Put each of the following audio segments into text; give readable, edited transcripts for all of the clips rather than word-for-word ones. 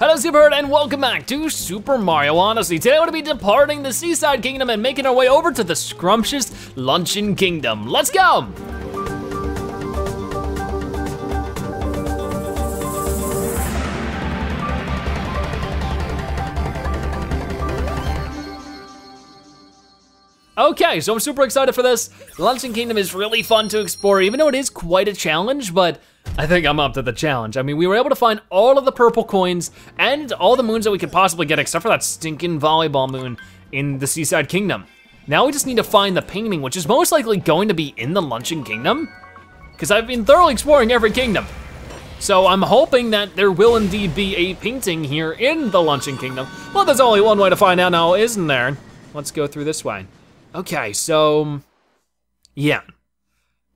Hello SuperHerd and welcome back to Super Mario Odyssey. Today we're gonna be departing the Seaside Kingdom and making our way over to the scrumptious Luncheon Kingdom. Let's go! Okay, so I'm super excited for this. Luncheon Kingdom is really fun to explore, even though it is quite a challenge, but I think I'm up to the challenge. I mean, we were able to find all of the purple coins and all the moons that we could possibly get, except for that stinking volleyball moon in the Seaside Kingdom. Now we just need to find the painting, which is most likely going to be in the Luncheon Kingdom, because I've been thoroughly exploring every kingdom. So I'm hoping that there will indeed be a painting here in the Luncheon Kingdom. Well, there's only one way to find out now, isn't there? Let's go through this way. Okay, so, yeah.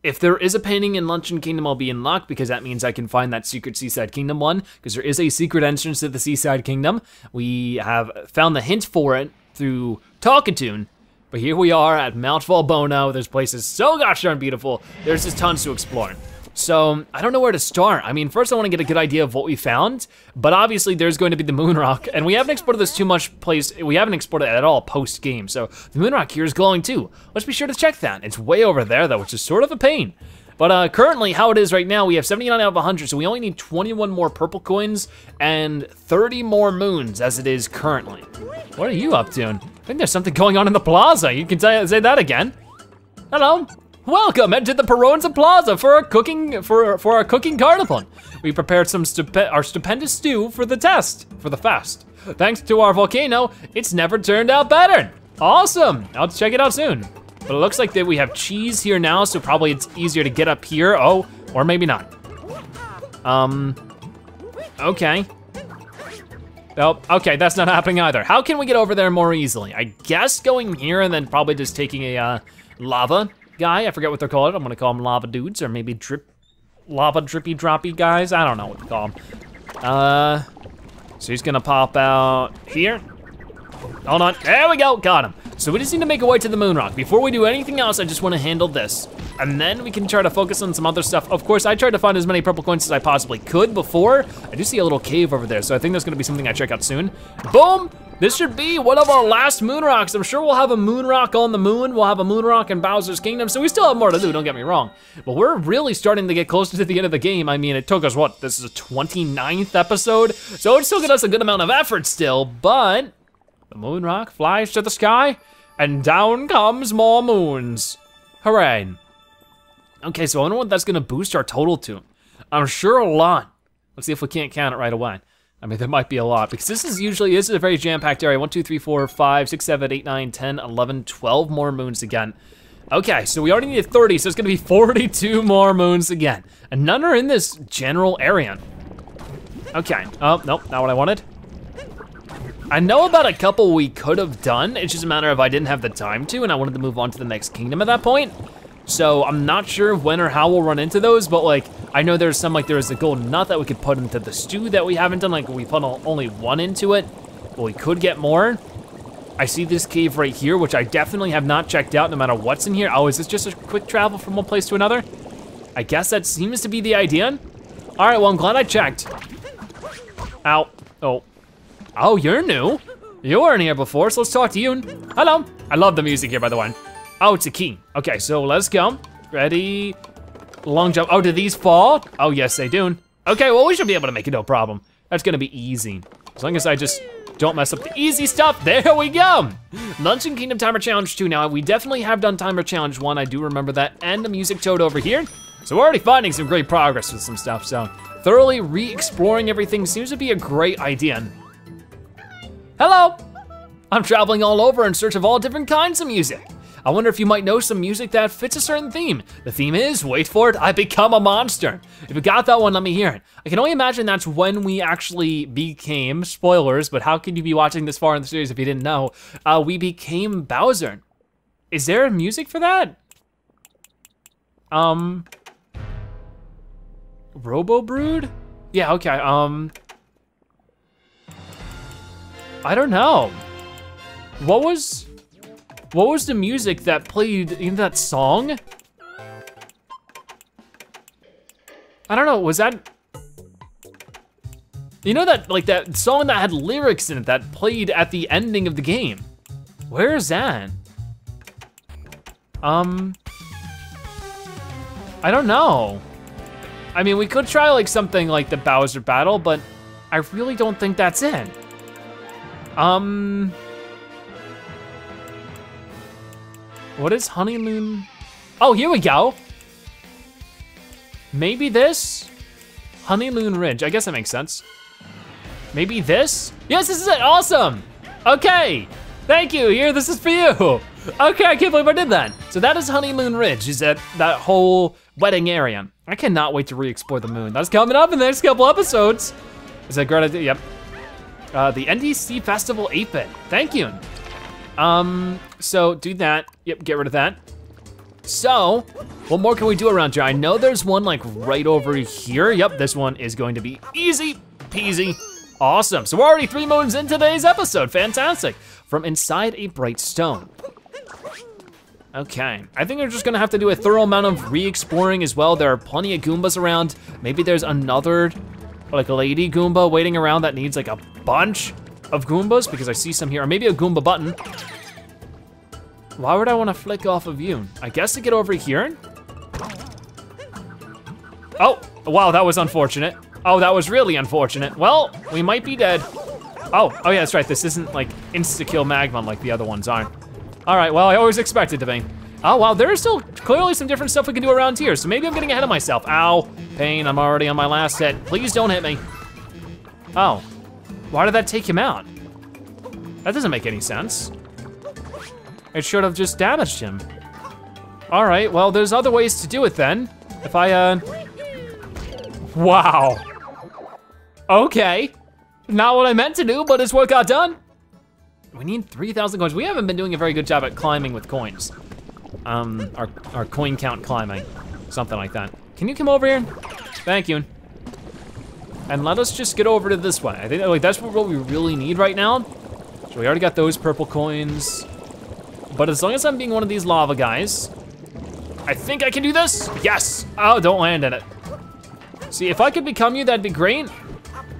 If there is a painting in Luncheon Kingdom, I'll be in luck because that means I can find that secret Seaside Kingdom one because there is a secret entrance to the Seaside Kingdom. We have found the hint for it through Talkatoon, but here we are at Mount Fallbono. This place is so gosh darn beautiful. There's just tons to explore. So I don't know where to start. I mean, first I wanna get a good idea of what we found, but obviously there's going to be the moon rock, and we haven't explored this too much place, we haven't explored it at all post game, so the moon rock here is glowing too. Let's be sure to check that. It's way over there though, which is sort of a pain. But currently, how it is right now, we have 79 out of 100, so we only need 21 more purple coins and 30 more moons as it is currently. What are you up to? I think there's something going on in the plaza. You can say that again. Hello. Welcome into the Peronza Plaza for our cooking carnival. We prepared some our stupendous stew for the fest. Thanks to our volcano, it's never turned out better. Awesome! I'll check it out soon. But it looks like that we have cheese here now, so probably it's easier to get up here. Oh, or maybe not. Okay. Oh, okay, that's not happening either. How can we get over there more easily? I guess going here and then probably just taking a lava guy, I forget what they're called. I'm gonna call them lava dudes or maybe lava drippy droppy guys. I don't know what to call them. So he's gonna pop out here. Hold on, there we go, got him. So we just need to make our way to the moon rock. Before we do anything else, I just wanna handle this. And then we can try to focus on some other stuff. Of course, I tried to find as many purple coins as I possibly could before. I do see a little cave over there, so I think there's gonna be something I check out soon. Boom! This should be one of our last moon rocks. I'm sure we'll have a moon rock on the moon. We'll have a moon rock in Bowser's Kingdom, so we still have more to do, don't get me wrong. But we're really starting to get closer to the end of the game. I mean, it took us, what, this is the 29th episode? So it's still got us a good amount of effort still, but the moon rock flies to the sky and down comes more moons. Hooray. Okay, so I wonder what that's gonna boost our total to. I'm sure a lot. Let's see if we can't count it right away. I mean, there might be a lot, because this is a very jam-packed area. 1, 2, 3, 4, 5, 6, 7, 8, 9, 10, 11, 12 more moons again. Okay, so we already needed 30, so it's gonna be 42 more moons again. And none are in this general area. Okay, oh, nope, not what I wanted. I know about a couple we could have done. It's just a matter of I didn't have the time to, and I wanted to move on to the next kingdom at that point. So I'm not sure when or how we'll run into those, but like, I know there's some, like there is a golden nut that we could put into the stew that we haven't done, like we put only one into it, but we could get more. I see this cave right here, which I definitely have not checked out no matter what's in here. Oh, is this just a quick travel from one place to another? I guess that seems to be the idea. All right, well, I'm glad I checked. Ow, oh. Oh, you're new. You weren't here before, so let's talk to you. Hello. I love the music here, by the way. Oh, it's a key. Okay, so let's go. Ready, long jump. Oh, do these fall? Oh, yes, they do. Okay, well, we should be able to make it no problem. That's gonna be easy. As long as I just don't mess up the easy stuff. There we go. Luncheon Kingdom Timer Challenge 2. Now, we definitely have done Timer Challenge 1. I do remember that. And the music toad over here. So we're already finding some great progress with some stuff. So thoroughly re-exploring everything seems to be a great idea. Hello. I'm traveling all over in search of all different kinds of music. I wonder if you might know some music that fits a certain theme. The theme is, wait for it, I become a monster. If you got that one, let me hear it. I can only imagine that's when we actually became, spoilers, but how could you be watching this far in the series if you didn't know? We became Bowser. Is there music for that? Robo Brood? Yeah, okay, I don't know. What was the music that played in that song? I don't know, was that? You know that, like, that song that had lyrics in it that played at the ending of the game? Where is that? I don't know. I mean, we could try like something like the Bowser battle, but I really don't think that's it. What is Honeymoon? Oh, here we go. Maybe this? Honeymoon Ridge, I guess that makes sense. Maybe this? Yes, this is it, awesome. Okay, thank you, here, this is for you. Okay, I can't believe I did that. So that is Honeymoon Ridge, is that whole wedding area. I cannot wait to re-explore the moon. That's coming up in the next couple episodes. Is that a great idea? Yep. The NDC Festival 8-bit, thank you. So do that, yep, get rid of that. So, what more can we do around here? I know there's one like right over here. Yep, this one is going to be easy peasy. Awesome, so we're already 3 moons in today's episode, fantastic. From inside a bright stone. Okay, I think we're just gonna have to do a thorough amount of re-exploring as well. There are plenty of Goombas around. Maybe there's another like lady Goomba waiting around that needs like a bunch of Goombas because I see some here, or maybe a Goomba button. Why would I wanna flick off of you? I guess to get over here? Oh, wow, that was unfortunate. Oh, that was really unfortunate. Well, we might be dead. Oh yeah, that's right, this isn't like insta-kill Magmon like the other ones are. All right, well, I always expected to be. Oh, wow, there's still clearly some different stuff we can do around here, so maybe I'm getting ahead of myself. Ow, pain, I'm already on my last hit. Please don't hit me. Oh, why did that take him out? That doesn't make any sense. It should have just damaged him. All right, well, there's other ways to do it then. If I, wow. Okay, not what I meant to do, but it's what got done. We need 3,000 coins. We haven't been doing a very good job at climbing with coins. Our coin count climbing, something like that. Can you come over here? Thank you. And let us just get over to this way. I think like that's what we really need right now. So we already got those purple coins. But as long as I'm being one of these lava guys, I think I can do this. Yes. Oh, don't land in it. See, if I could become you, that'd be great.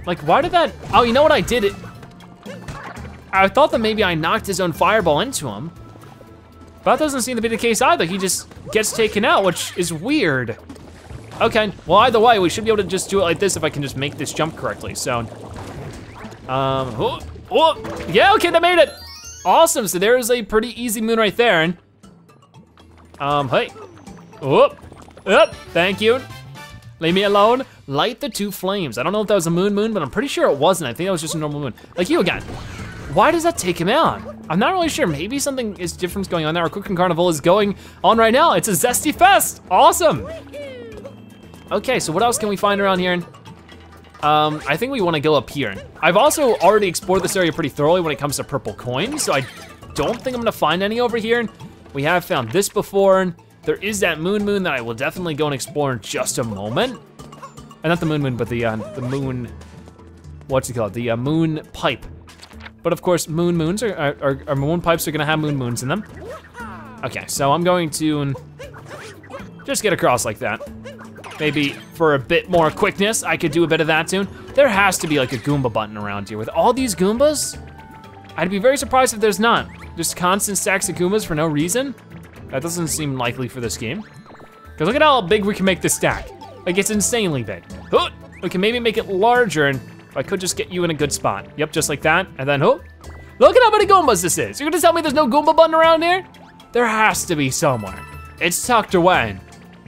Like, why did that? Oh, you know what I did? I thought that maybe I knocked his own fireball into him. But that doesn't seem to be the case either. He just gets taken out, which is weird. Okay, well, either way, we should be able to just do it like this if I can just make this jump correctly, so. Oh, yeah, okay, they made it. Awesome, so there is a pretty easy moon right there. And, hey, thank you. Leave me alone, light the 2 flames. I don't know if that was a moon, but I'm pretty sure it wasn't. I think that was just a normal moon. Like you again. Why does that take him out? I'm not really sure, maybe something is different going on there. Our cooking carnival is going on right now. It's a zesty fest, awesome. Okay, so what else can we find around here? I think we wanna go up here. I've also already explored this area pretty thoroughly when it comes to purple coins, so I don't think I'm gonna find any over here. We have found this before. There is that moon that I will definitely go and explore in just a moment. And not the moon, but the moon, what's it called? The moon pipe. But of course, moons are moon pipes are gonna have moons in them. Okay, so I'm going to just get across like that. Maybe for a bit more quickness, I could do a bit of that soon. There has to be like a Goomba button around here. With all these Goombas, I'd be very surprised if there's not. Just constant stacks of Goombas for no reason. That doesn't seem likely for this game. Cause look at how big we can make this stack. Like it's insanely big. Oh, we can maybe make it larger and I could just get you in a good spot. Yep, just like that, and then oh. Look at how many Goombas this is. You're gonna tell me there's no Goomba button around here? There has to be somewhere. It's tucked away,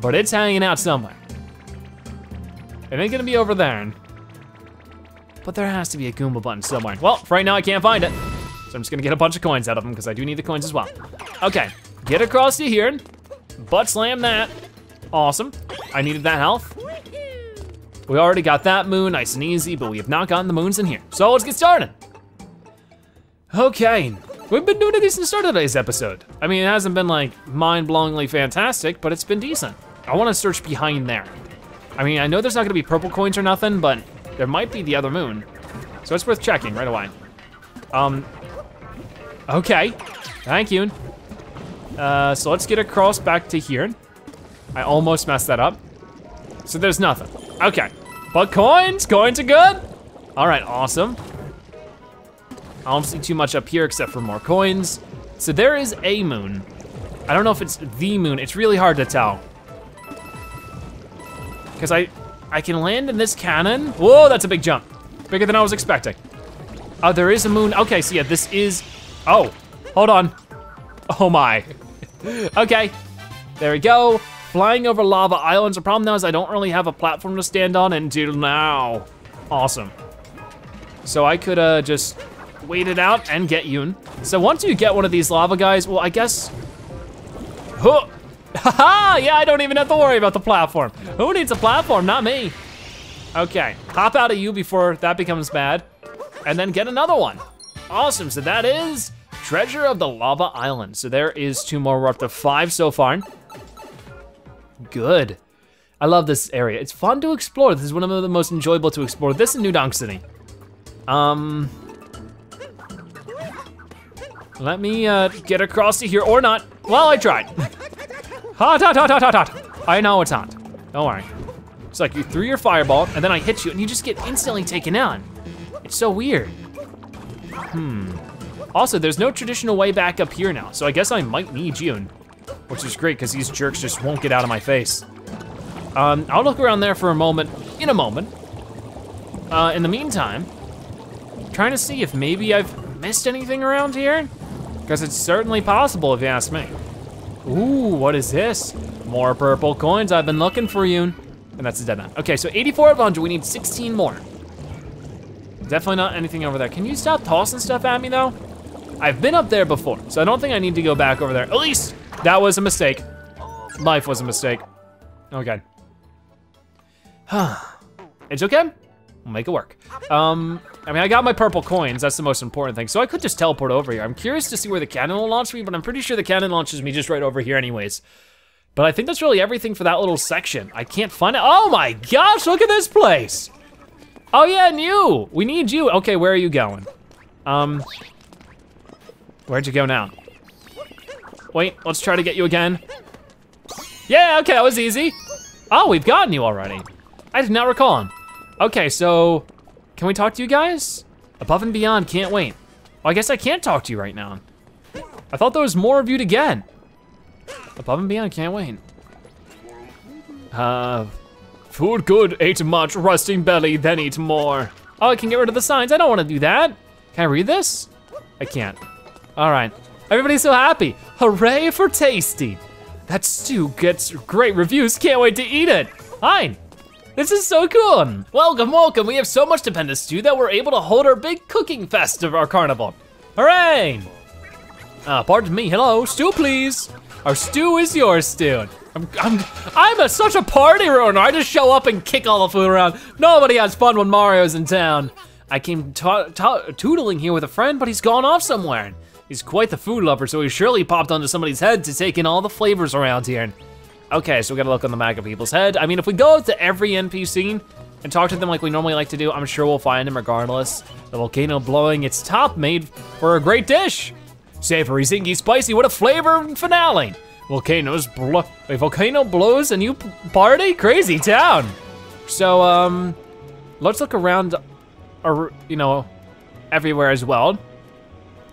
but it's hanging out somewhere. It ain't gonna be over there, but there has to be a Goomba button somewhere. Well, for right now I can't find it, so I'm just gonna get a bunch of coins out of them because I do need the coins as well. Okay, get across to here, butt slam that. Awesome, I needed that health. We already got that moon, nice and easy, but we have not gotten the moons in here. So let's get started. Okay, we've been doing a decent start of today's episode. I mean, it hasn't been like mind-blowingly fantastic, but it's been decent. I wanna search behind there. I mean, I know there's not gonna be purple coins or nothing, but there might be the other moon. So it's worth checking right away. Okay, thank you. So let's get across back to here. I almost messed that up. So there's nothing, okay. But coins are good. All right, awesome. I don't see too much up here except for more coins. So there is a moon. I don't know if it's the moon. It's really hard to tell. Because I can land in this cannon. Whoa, that's a big jump. Bigger than I was expecting. Oh, there is a moon. Okay, so yeah, this is, oh, hold on. Oh my. Okay, there we go. Flying over lava islands. The problem now is I don't really have a platform to stand on until now. Awesome. So I could just wait it out and get Yoon. So once you get one of these lava guys, well, I guess, huh. Haha, yeah, I don't even have to worry about the platform. Who needs a platform? Not me. Okay, hop out of you before that becomes bad. And then get another one. Awesome, so that is Treasure of the Lava Island. So there is two more, we're up to 5 so far. Good. I love this area. It's fun to explore. This is one of the most enjoyable to explore. This in New Donk City. Let me get across to here or not. Well, I tried. Hot, hot, hot, hot, hot, hot. I know it's hot. Don't worry. It's like you threw your fireball and then I hit you and you just get instantly taken out. It's so weird. Also, there's no traditional way back up here now, so I guess I might need Yoon. Which is great, because these jerks just won't get out of my face. I'll look around there for a moment, in a moment. In the meantime, I'm trying to see if maybe I've missed anything around here, because it's certainly possible if you ask me. Ooh, what is this? More purple coins, I've been looking for you. And that's a dead end. Okay, so 84 of 100, we need 16 more. Definitely not anything over there. Can you stop tossing stuff at me though? I've been up there before, so I don't think I need to go back over there. At least that was a mistake. Life was a mistake. Okay. It's okay, we'll make it work. I mean, I got my purple coins, that's the most important thing. So I could just teleport over here. I'm curious to see where the cannon will launch me, but I'm pretty sure the cannon launches me just right over here anyways. But I think that's really everything for that little section. I can't find it. Oh my gosh, look at this place. Oh yeah, and you, we need you. Okay, where are you going? Where'd you go now? Wait, let's try to get you again. Yeah, okay, that was easy. Oh, we've gotten you already. I did not recall him. Okay, so can we talk to you guys? Above and beyond, can't wait. Well, I guess I can't talk to you right now. I thought there was more of you to get. Above and beyond, can't wait. Food good, ate much, rusting belly, then eat more. Oh, I can get rid of the signs, I don't wanna do that. Can I read this? I can't. All right, everybody's so happy. Hooray for tasty. That stew gets great reviews, can't wait to eat it. Hi, this is so cool. Welcome, welcome. We have so much to pend stew that we're able to hold our big cooking fest of our carnival. Hooray. Pardon me, hello, stew please. Our stew is yours, stew. I'm such a party ruiner. I just show up and kick all the food around. Nobody has fun when Mario's in town. I came tootling here with a friend, but he's gone off somewhere. He's quite the food lover, so he surely popped onto somebody's head to take in all the flavors around here. Okay, so we gotta look on the back of people's head. I mean, if we go to every NPC and talk to them like we normally like to do, I'm sure we'll find him regardless. The volcano blowing its top made for a great dish. Savory, zingy, spicy, what a flavor finale. A volcano blows and you party? Crazy town. So, let's look around, you know, everywhere as well.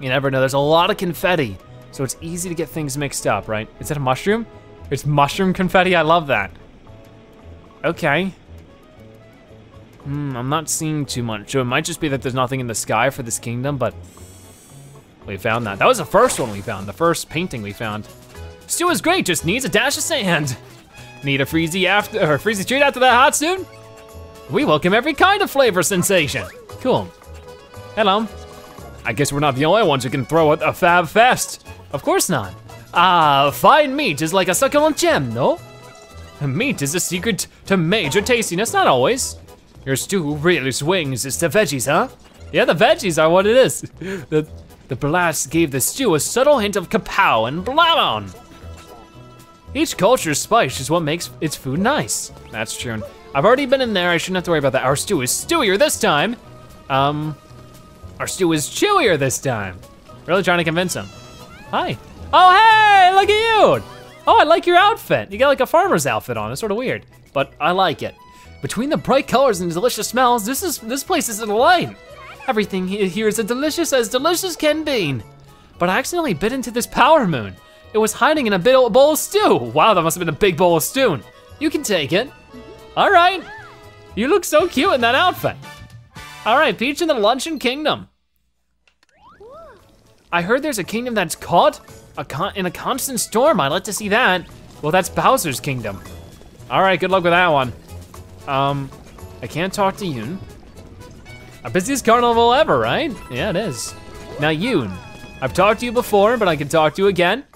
You never know, there's a lot of confetti, so it's easy to get things mixed up, right? Is that a mushroom? It's mushroom confetti, I love that. Okay. I'm not seeing too much, so it might just be that there's nothing in the sky for this kingdom, but we found that. That was the first one we found, the first painting we found. Stew is great, just needs a dash of sand. Need a freezy treat after that hot soon? We welcome every kind of flavor sensation. Cool. Hello. I guess we're not the only ones who can throw a fab fest. Of course not. Fine meat is like a succulent gem, no? Meat is the secret to major tastiness, not always. Your stew really swings, it's the veggies, huh? Yeah, the veggies are what it is. The blast gave the stew a subtle hint of kapow and blamon. Each culture's spice is what makes its food nice. That's true. I've already been in there, I shouldn't have to worry about that. Our stew is stewier this time. Our stew is chewier this time. Really trying to convince him. Hi. Oh, hey, look at you. Oh, I like your outfit. You got like a farmer's outfit on, it's sort of weird, but I like it. Between the bright colors and delicious smells, this place is a delight. Everything here is as delicious can be. But I accidentally bit into this power moon. It was hiding in a big bowl of stew. Wow, that must have been a big bowl of stew. You can take it. All right. You look so cute in that outfit. All right, Peach in the Luncheon Kingdom. I heard there's a kingdom that's caught in a constant storm. I'd like to see that. Well, that's Bowser's Kingdom. All right, good luck with that one. I can't talk to Yoon. Our busiest carnival ever, right? Yeah, it is. Now, Yoon, I've talked to you before, but I can talk to you again.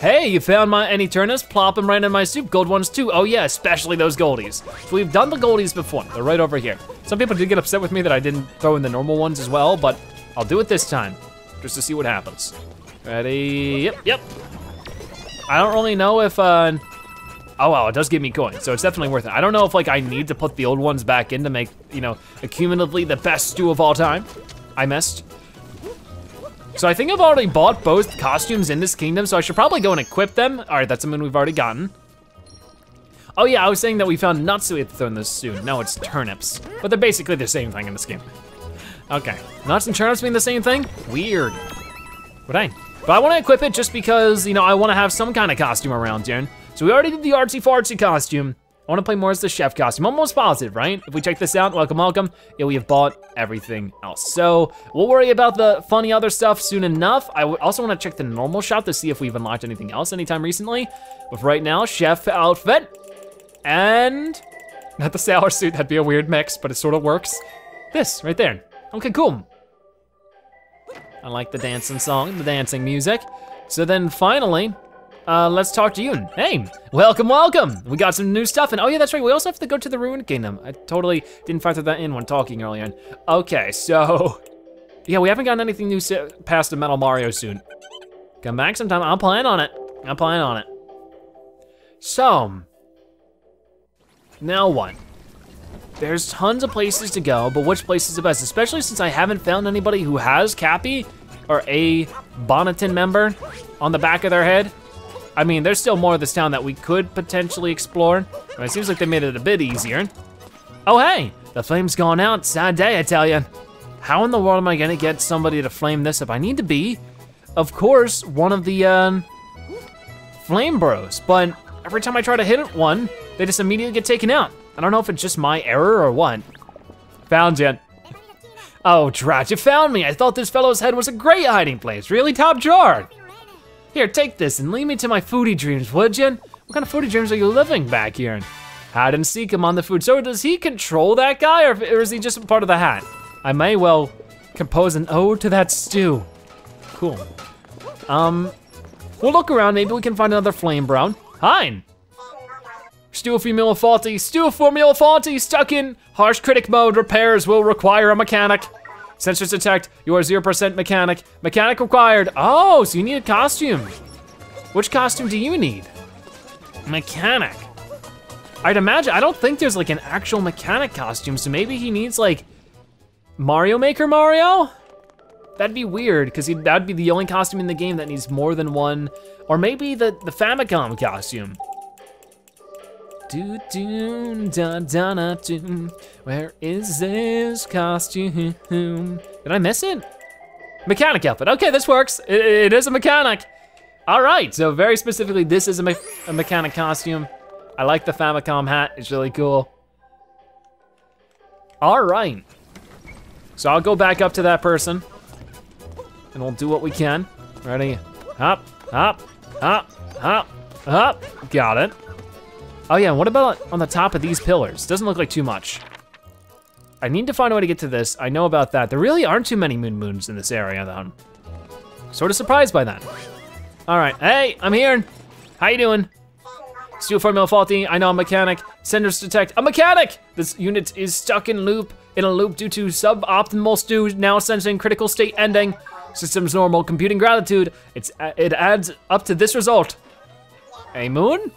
Hey, you found my Eternus? Plop them right in my soup. Gold ones too. Oh yeah, especially those goldies. So we've done the goldies before. They're right over here. Some people did get upset with me that I didn't throw in the normal ones as well, but I'll do it this time just to see what happens. Ready? Yep, yep. I don't really know if. Oh wow, it does give me coins, so it's definitely worth it. I don't know if like I need to put the old ones back in to make, you know, accumulatively the best stew of all time. I missed. So I think I've already bought both costumes in this kingdom, so I should probably go and equip them. All right, that's something we've already gotten. Oh yeah, I was saying that we found nuts that we have to throw in this soon. No, it's turnips, but they're basically the same thing in this game. Okay, nuts and turnips mean the same thing? Weird. But I wanna equip it just because, you know, I wanna have some kind of costume around, June. So we already did the artsy-fartsy costume. I wanna play more as the chef costume. I'm almost positive, right? If we check this out, welcome, welcome. Yeah, we have bought everything else. So we'll worry about the funny other stuff soon enough. I also wanna check the normal shop to see if we've unlocked anything else anytime recently. But right now, chef outfit. And not the sailor suit, that'd be a weird mix, but it sort of works. This right there. Okay, cool. I like the dancing song, the dancing music. So then finally, let's talk to Yoon. Hey, welcome, welcome. We got some new stuff, and oh yeah, that's right. We also have to go to the Ruined Kingdom. I totally didn't factor that in when talking earlier on. Okay, so, yeah, we haven't gotten anything new past the Metal Mario soon. Come back sometime, I'm planning on it. I'm planning on it. So, now what? There's tons of places to go, but which place is the best? Especially since I haven't found anybody who has Cappy or a Bonneton member on the back of their head. I mean, there's still more of this town that we could potentially explore. But it seems like they made it a bit easier. Oh, hey, the flame's gone out. Sad day, I tell you. How in the world am I gonna get somebody to flame this up? I need to be, of course, one of the flame bros. But every time I try to hit one, they just immediately get taken out. I don't know if it's just my error or what. Found you. Oh, drat, you found me. I thought this fellow's head was a great hiding place. Really top drawer. Here, take this and lead me to my foodie dreams, would you? What kind of foodie dreams are you living back here? Hide and seek him on the food. So does he control that guy, or is he just part of the hat? I may well compose an ode to that stew. Cool. We'll look around, maybe we can find another flame brown. Hein. Stew for meal faulty, stuck in harsh critic mode, repairs will require a mechanic. Sensors detect, you are 0% mechanic. Mechanic required. Oh, so you need a costume. Which costume do you need? Mechanic. I'd imagine, I don't think there's like an actual mechanic costume, so maybe he needs like Mario Maker Mario? That'd be weird, because that'd be the only costume in the game that needs more than one, or maybe the Famicom costume. Where is this costume? Did I miss it? Mechanic outfit, okay, this works. It is a mechanic. All right, so very specifically, this is a mechanic costume. I like the Famicom hat, it's really cool. All right. So I'll go back up to that person and we'll do what we can. Ready, hop, hop, hop, hop, hop, got it. Oh yeah, what about on the top of these pillars? Doesn't look like too much. I need to find a way to get to this. I know about that. There really aren't too many moons in this area though. I'm sort of surprised by that. All right, hey, I'm here. How you doing? Steel formula faulty, I know I'm mechanic. Senders detect, a mechanic! This unit is stuck in a loop due to suboptimal stew, now sensing critical state ending. System's normal, computing gratitude. It adds up to this result. A moon?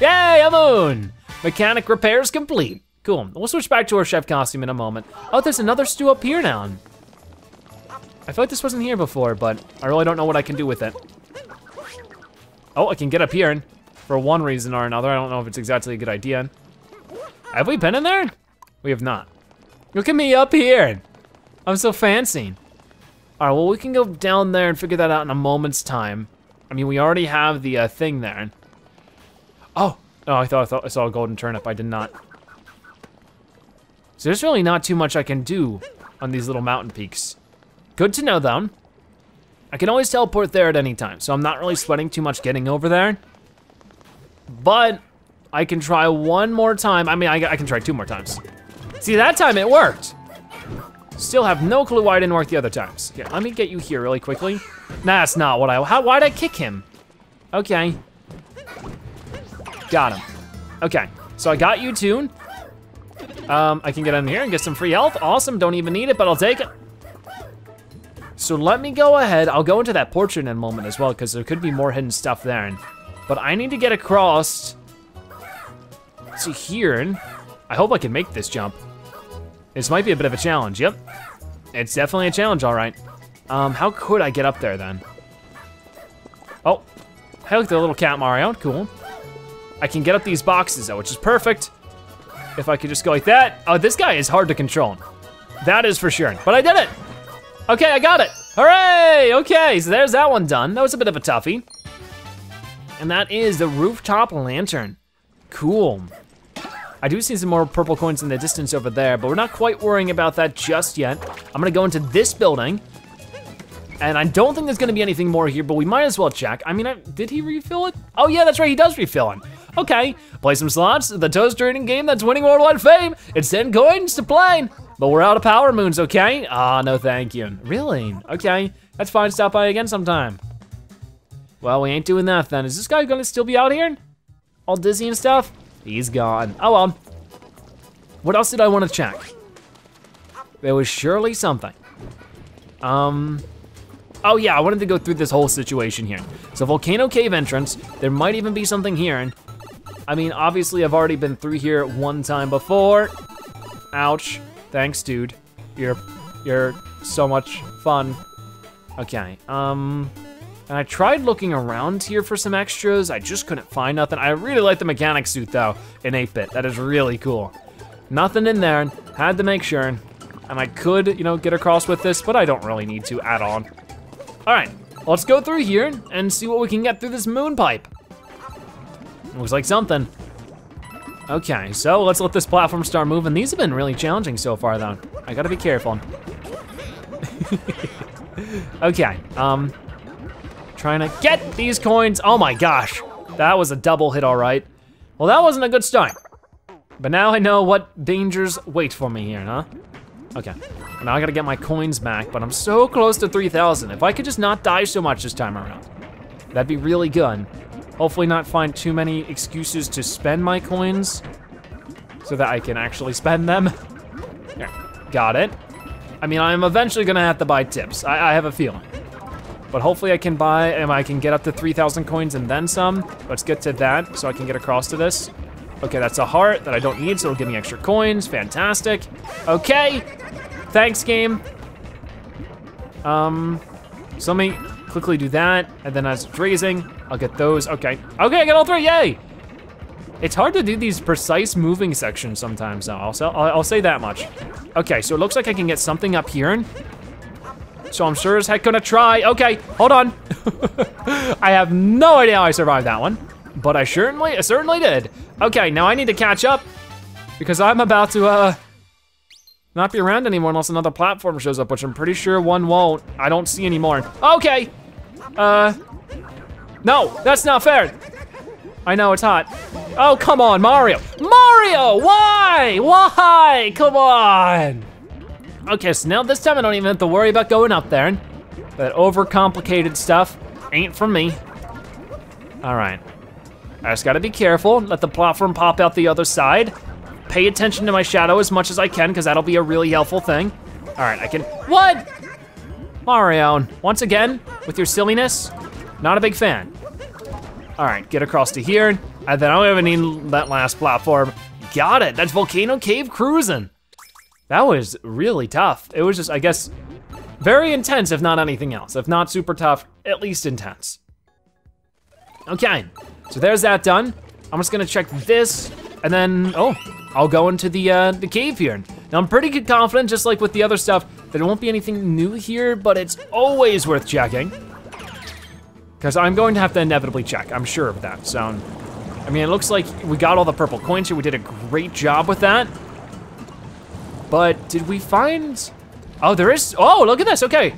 Yay, a moon! Mechanic repairs complete. Cool, we'll switch back to our chef costume in a moment. Oh, there's another stew up here now. I feel like this wasn't here before, but I really don't know what I can do with it. Oh, I can get up here for one reason or another. I don't know if it's exactly a good idea. Have we been in there? We have not. Look at me up here. I'm so fancy. All right, well, we can go down there and figure that out in a moment's time. I mean, we already have the thing there. Oh, oh, I thought I saw a golden turnip. I did not. So there's really not too much I can do on these little mountain peaks. Good to know, though. I can always teleport there at any time, so I'm not really sweating too much getting over there. But I can try one more time. I mean, I can try two more times. See, that time it worked. Still have no clue why it didn't work the other times. Okay, let me get you here really quickly. Nah, that's not what why'd I kick him? Okay. Got him. Okay, so I got you too. I can get in here and get some free health. Awesome, don't even need it, but I'll take it. So let me go ahead. I'll go into that portrait in a moment as well, because there could be more hidden stuff there. But I need to get across to here. I hope I can make this jump. This might be a bit of a challenge, yep. It's definitely a challenge, all right. How could I get up there then? Oh, hey, look, the little cat Mario, cool. I can get up these boxes though, which is perfect. If I could just go like that. Oh, this guy is hard to control. That is for sure, but I did it. Okay, I got it, hooray! Okay, so there's that one done. That was a bit of a toughie. And that is the rooftop lantern, cool. I do see some more purple coins in the distance over there, but we're not quite worrying about that just yet. I'm gonna go into this building, and I don't think there's gonna be anything more here, but we might as well check. I mean, did he refill it? Oh yeah, that's right, he does refill it. Okay, play some slots, the toaster eating game that's winning worldwide fame. It's 10 coins to play, but we're out of power moons, okay? Ah, no thank you. Really? Okay, that's fine, stop by again sometime. Well, we ain't doing that then. Is this guy gonna still be out here? All dizzy and stuff? He's gone. Oh well. What else did I want to check? There was surely something. Oh yeah, I wanted to go through this whole situation here. So Volcano Cave entrance, there might even be something here. I mean, obviously I've already been through here one time before. Ouch, thanks dude. You're so much fun. Okay, and I tried looking around here for some extras. I just couldn't find nothing. I really like the mechanic suit though, in 8-bit. That is really cool. Nothing in there, had to make sure. And I could, you know, get across with this, but I don't really need to at all. All right, let's go through here and see what we can get through this moon pipe. Looks like something. Okay, so let's let this platform start moving. These have been really challenging so far though. I gotta be careful. Okay. Trying to get these coins. Oh my gosh, that was a double hit, all right. Well, that wasn't a good start. But now I know what dangers wait for me here, huh? Okay, now I gotta get my coins back, but I'm so close to 3,000. If I could just not die so much this time around, that'd be really good. Hopefully not find too many excuses to spend my coins so that I can actually spend them. There, got it. I mean, I'm eventually gonna have to buy tips. I have a feeling. But hopefully I can buy, and I can get up to 3,000 coins and then some. Let's get to that so I can get across to this. Okay, that's a heart that I don't need, so it'll give me extra coins, fantastic. Okay, thanks game. So let me quickly do that, and then as it's raising, I'll get those, okay. Okay, I got all three, yay! It's hard to do these precise moving sections sometimes though, I'll say that much. Okay, so it looks like I can get something up here. So I'm sure as heck gonna try. Okay, hold on. I have no idea how I survived that one, but I certainly did. Okay, now I need to catch up because I'm about to not be around anymore unless another platform shows up, which I'm pretty sure one won't. I don't see any more. Okay. No, that's not fair. I know, it's hot. Oh, come on, Mario. Mario, why? Why? Come on. Okay, so now this time I don't even have to worry about going up there. That overcomplicated stuff ain't for me. All right, I just gotta be careful. Let the platform pop out the other side. Pay attention to my shadow as much as I can because that'll be a really helpful thing. All right, I can, what? Mario, once again, with your silliness, not a big fan. All right, get across to here. And then I don't even need that last platform. Got it, that's Volcano Cave cruising. That was really tough. It was just, I guess, very intense if not anything else. If not super tough, at least intense. Okay, so there's that done. I'm just gonna check this and then, oh, I'll go into the cave here. Now I'm pretty confident, just like with the other stuff, there won't be anything new here, but it's always worth checking. Because I'm going to have to inevitably check, I'm sure of that, so. I mean, it looks like we got all the purple coins here, we did a great job with that. But did we find, oh, there is, oh, look at this, okay.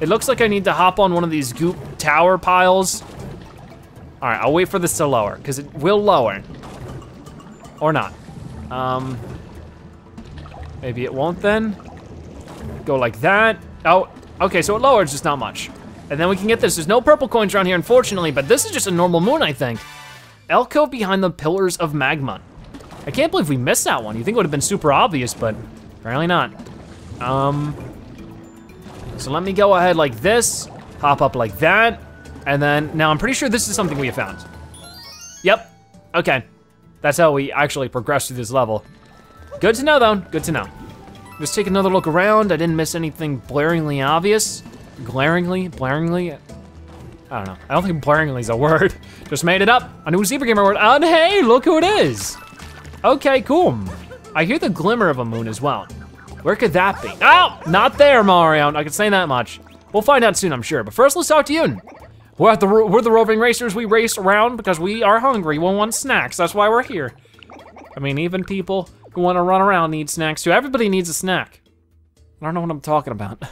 It looks like I need to hop on one of these goop tower piles. All right, I'll wait for this to lower, because it will lower. Or not. Maybe it won't then. Go like that. Oh, okay, so it lowers, just not much. And then we can get this. There's no purple coins around here, unfortunately, but this is just a normal moon, I think. Elko behind the pillars of magma. I can't believe we missed that one. You think it would have been super obvious, but apparently not. So let me go ahead like this, hop up like that, and then, now I'm pretty sure this is something we have found. Yep, okay. That's how we actually progress through this level. Good to know though, good to know. Just take another look around. I didn't miss anything blaringly obvious. Blaringly? I don't know, I don't think blaringly is a word. Just made it up, a new Zebra Gamer word. And hey, look who it is. Okay, cool. I hear the glimmer of a moon as well. Where could that be? Oh, not there, Mario. I can say that much. We'll find out soon, I'm sure. But first, let's talk to you. We're the roving racers. We race around because we are hungry. We want snacks. That's why we're here. I mean, even people who want to run around need snacks too. Everybody needs a snack. I don't know what I'm talking about.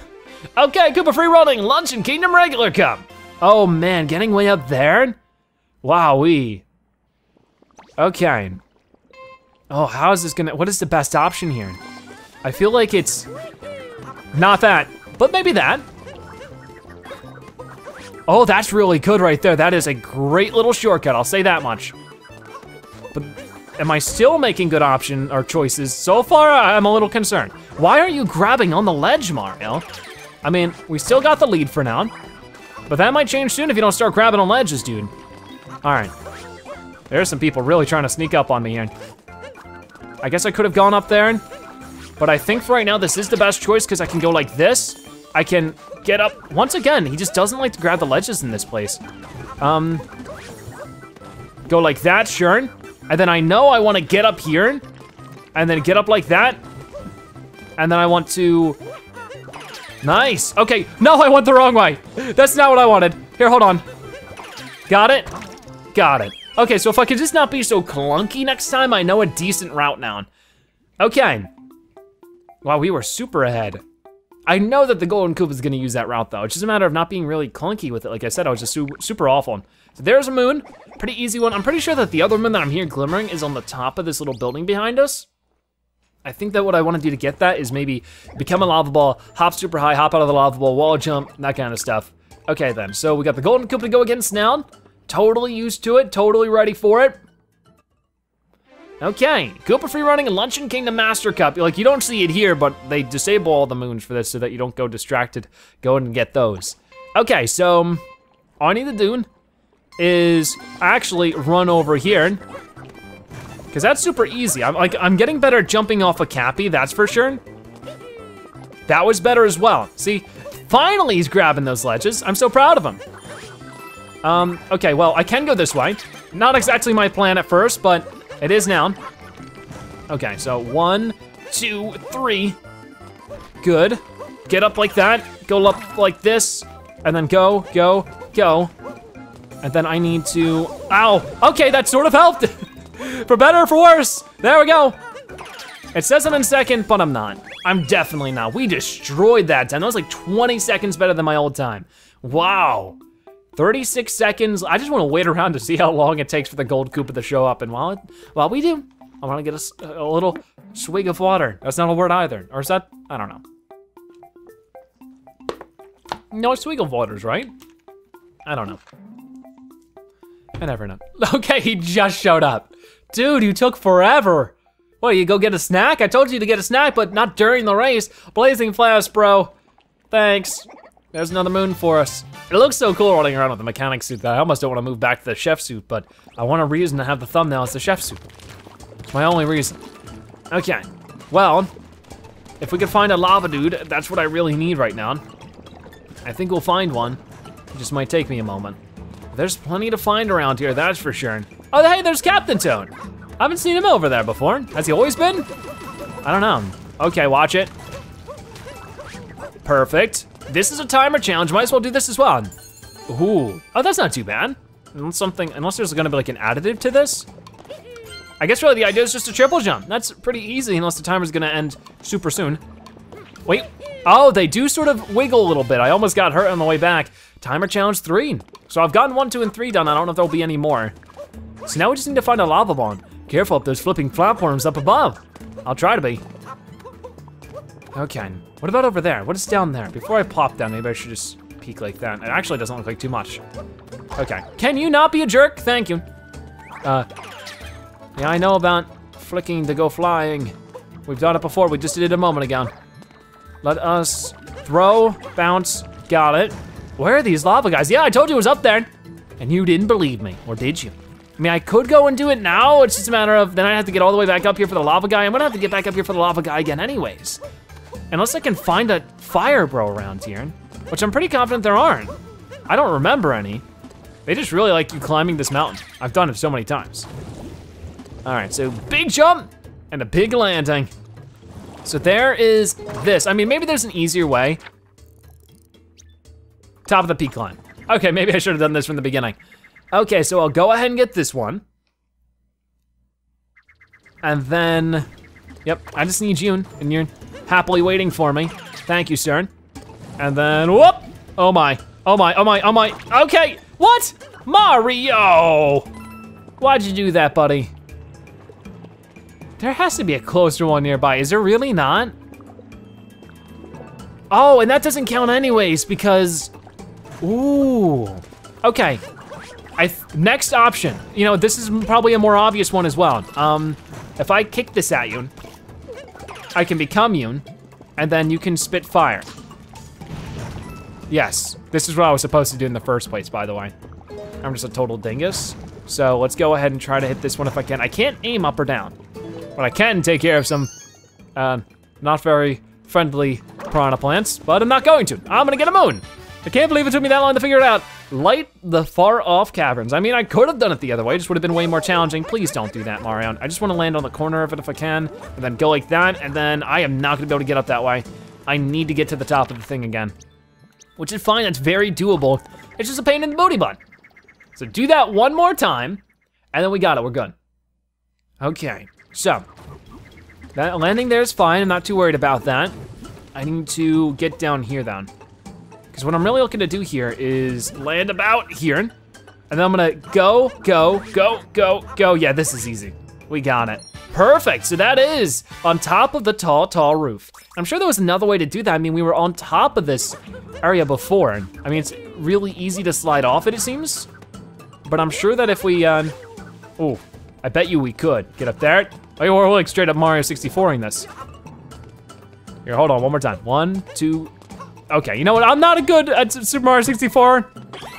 Okay, Koopa free rolling. Luncheon Kingdom regular cup. Oh man, getting way up there. Wowee. Okay. Oh, how is this gonna? What is the best option here? I feel like it's not that, but maybe that. Oh, that's really good right there. That is a great little shortcut, I'll say that much. But am I still making good option or choices? So far, I'm a little concerned. Why aren't you grabbing on the ledge, Mario? I mean, we still got the lead for now, but that might change soon if you don't start grabbing on ledges, dude. All right, there's some people really trying to sneak up on me here. I guess I could have gone up there and but I think for right now, this is the best choice because I can go like this. I can get up, once again, he just doesn't like to grab the ledges in this place. Go like that, sure. And then I know I wanna get up here and then get up like that. And then I want to, nice, okay. No, I went the wrong way. That's not what I wanted. Here, hold on. Got it, got it. Okay, so if I could just not be so clunky next time, I know a decent route now. Okay. Wow, we were super ahead. I know that the Golden Koopa's gonna use that route though. It's just a matter of not being really clunky with it. Like I said, I was just super awful. So there's a moon, pretty easy one. I'm pretty sure that the other moon that I'm here glimmering is on the top of this little building behind us. I think that what I wanna do to get that is maybe become a lava ball, hop super high, hop out of the lava ball, wall jump, that kind of stuff. Okay then, so we got the Golden Koopa to go against now. Totally used to it, totally ready for it. Okay, Koopa free running and Luncheon Kingdom Master Cup. Like you don't see it here, but they disable all the moons for this so that you don't go distracted. Go and get those. Okay, so all I need to do is actually run over here because that's super easy. I'm getting better at jumping off a Cappy, that's for sure. That was better as well. See, finally he's grabbing those ledges. I'm so proud of him. Okay, well, I can go this way. Not exactly my plan at first, but it is now. Okay, so 1, 2, 3. Good. Get up like that, go up like this, and then go, go, go. And then I need to, ow. Okay, that sort of helped. For better or for worse, there we go. It says I'm in second, but I'm not. I'm definitely not. We destroyed that time. That was like 20 seconds better than my old time. Wow. 36 seconds, I just wanna wait around to see how long it takes for the Gold Koopa to show up, and while we do, I wanna get a little swig of water. That's not a word either, or is that, I don't know. No swig of waters, right? I don't know. I never know. Okay, he just showed up. Dude, you took forever. What, you go get a snack? I told you to get a snack, but not during the race. Blazing Flask, bro. Thanks. There's another moon for us. It looks so cool running around with the mechanic suit that I almost don't want to move back to the chef suit, but I want a reason to have the thumbnail as the chef suit. It's my only reason. Okay, well, if we could find a lava dude, that's what I really need right now. I think we'll find one. It just might take me a moment. There's plenty to find around here, that's for sure. Oh, hey, there's Captain Toad. I haven't seen him over there before. Has he always been? I don't know. Okay, watch it. Perfect. This is a timer challenge, might as well do this as well. Ooh, oh, that's not too bad. Unless there's gonna be like an additive to this. I guess really the idea is just a triple jump. That's pretty easy unless the timer's gonna end super soon. Wait, oh, they do sort of wiggle a little bit. I almost got hurt on the way back. Timer challenge 3. So I've gotten 1, 2, and 3 done. I don't know if there'll be any more. So now we just need to find a lava bomb. Careful if there's flipping platforms up above. I'll try to be. Okay, what about over there? What is down there? Before I plop down, maybe I should just peek like that. It actually doesn't look like too much. Okay, can you not be a jerk? Thank you. Yeah, I know about flicking to go flying. We've done it before, we just did it a moment ago. Let us throw, bounce, got it. Where are these lava guys? Yeah, I told you it was up there. And you didn't believe me, or did you? I mean, I could go and do it now, it's just a matter of, then I have to get all the way back up here for the lava guy. I'm gonna have to get back up here for the lava guy again anyways. Unless I can find a fire bro around here, which I'm pretty confident there aren't. I don't remember any. They just really like you climbing this mountain. I've done it so many times. All right, so big jump and a big landing. So there is this. I mean, maybe there's an easier way. Top of the peak climb. Okay, maybe I should have done this from the beginning. Okay, so I'll go ahead and get this one. And then, yep, I just need you and you're happily waiting for me. Thank you, Stern. And then, whoop! Oh my, oh my, oh my, oh my. Okay, what? Mario! Why'd you do that, buddy? There has to be a closer one nearby. Is there really not? Oh, and that doesn't count anyways because, ooh. Okay, next option. You know, this is probably a more obvious one as well. If I kick this at you, I can become you, and then you can spit fire. Yes, this is what I was supposed to do in the first place, by the way. I'm just a total dingus. So let's go ahead and try to hit this one if I can. I can't aim up or down. But I can take care of some not very friendly piranha plants, but I'm not going to. I'm gonna get a moon. I can't believe it took me that long to figure it out. Light the far off caverns. I mean, I could have done it the other way. It just would have been way more challenging. Please don't do that, Mario. I just wanna land on the corner of it if I can, and then go like that, and then I am not gonna be able to get up that way. I need to get to the top of the thing again. Which is fine, that's very doable. It's just a pain in the booty butt. So do that one more time, and then we got it, we're good. Okay. So, that landing there is fine. I'm not too worried about that. I need to get down here then. Because what I'm really looking to do here is land about here. And then I'm gonna go, go, go, go, go. Yeah, this is easy. We got it. Perfect, so that is on top of the tall, tall roof. I'm sure there was another way to do that. I mean, we were on top of this area before. I mean, it's really easy to slide off it, it seems. But I'm sure that if we, oh, I bet you we could get up there. Oh, we're like straight up Mario 64-ing this. Here, hold on, one more time. 1, 2, okay, you know what? I'm not a good at Super Mario 64.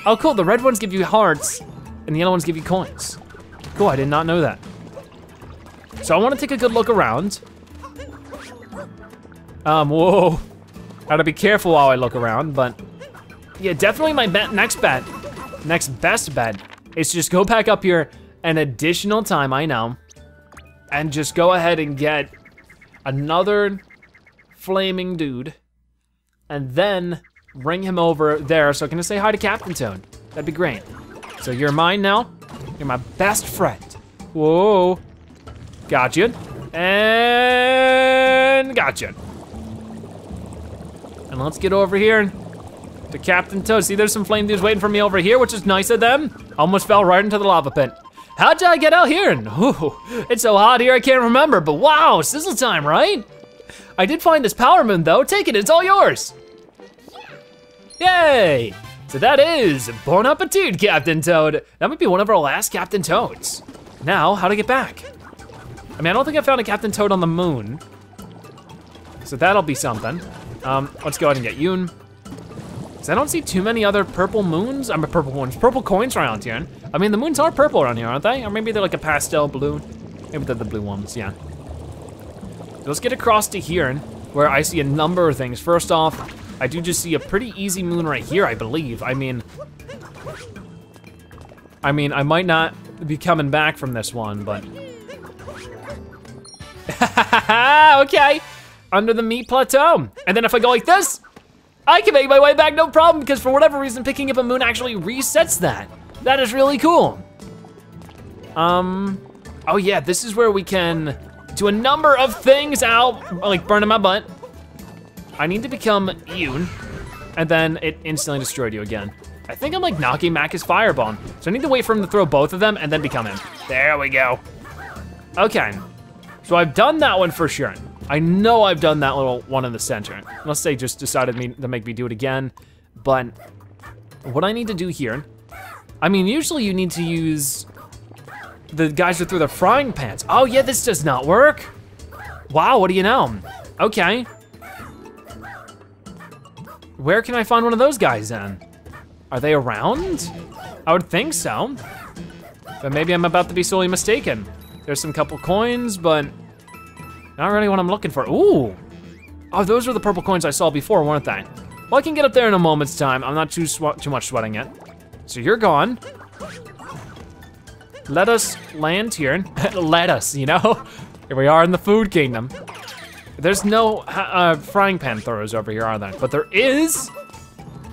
Oh, cool, the red ones give you hearts and the yellow ones give you coins. Cool, I did not know that. So I wanna take a good look around. Whoa. Gotta be careful while I look around, but yeah, definitely my next best bet is to just go back up here an additional time, I know, and just go ahead and get another flaming dude and then bring him over there so I can just say hi to Captain Toon. That'd be great. So you're mine now, you're my best friend. Whoa, got you, and got you. And let's get over here to Captain Toad. See, there's some flame dudes waiting for me over here, which is nice of them. Almost fell right into the lava pit. How did I get out here? Ooh, it's so hot here I can't remember, but wow, sizzle time, right? I did find this power moon though. Take it, it's all yours. Yay! So that is Bon Appetit, Captain Toad. That might be one of our last Captain Toads. Now, how to get back? I mean, I don't think I found a Captain Toad on the moon. So that'll be something. Let's go ahead and get Yoon. So I don't see too many other purple moons. I'm a purple ones, purple coins around here. I mean, the moons are purple around here, aren't they? Or maybe they're like a pastel blue. Maybe they're the blue ones, yeah. So let's get across to here where I see a number of things. First off, I do just see a pretty easy moon right here, I believe. I mean, I might not be coming back from this one, but Okay, under the meat plateau. And then if I go like this, I can make my way back, no problem, because for whatever reason, picking up a moon actually resets that. That is really cool. Oh yeah, this is where we can do a number of things. Ow, like burning my butt. I need to become Yoon, and then it instantly destroyed you again. I think I'm like knocking Mac's Firebomb, so I need to wait for him to throw both of them and then become him. There we go. Okay, so I've done that one for sure. I know I've done that little one in the center. Unless they just decided to make me do it again. But what I need to do here, I mean, usually you need to use the guys that threw the frying pans. Oh yeah, this does not work. Wow, what do you know? Okay. Where can I find one of those guys then? Are they around? I would think so. But maybe I'm about to be sorely mistaken. There's some couple coins, but not really what I'm looking for. Ooh. Oh, those were the purple coins I saw before, weren't they? Well, I can get up there in a moment's time. I'm not too much sweating it. So you're gone. Let us land here. Let us, you know? Here we are in the food kingdom. There's no frying pan throwers over here, are there? But there is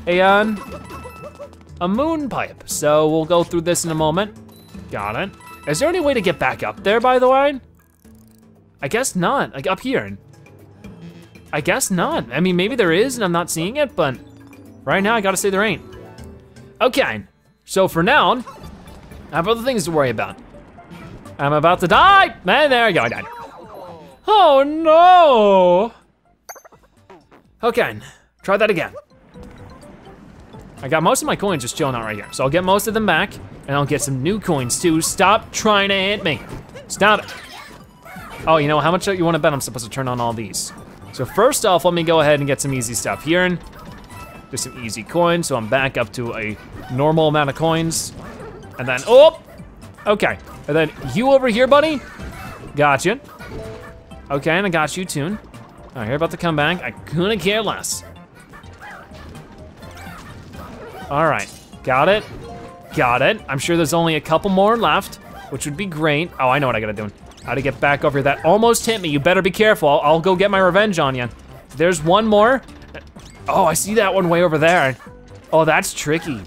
a moon pipe. So we'll go through this in a moment. Got it. Is there any way to get back up there, by the way? I guess not, like up here. I guess not. I mean, maybe there is and I'm not seeing it, but right now I gotta say there ain't. Okay, so for now, I have other things to worry about. I'm about to die, and there I go, I died. Oh no. Okay, try that again. I got most of my coins just chilling out right here, so I'll get most of them back, and I'll get some new coins too. Stop trying to hit me, stop it. Oh, you know, how much you wanna bet I'm supposed to turn on all these? So first off, let me go ahead and get some easy stuff here. And there's some easy coins, so I'm back up to a normal amount of coins. And then, oh, okay. And then you over here, buddy. Gotcha. Okay, and I got you, Toon. All right, you're about to come back. I couldn't care less. All right, got it. Got it. I'm sure there's only a couple more left, which would be great. Oh, I know what I gotta do. How to get back over here. That almost hit me. You better be careful. I'll go get my revenge on you. There's one more. Oh, I see that one way over there. Oh, that's tricky.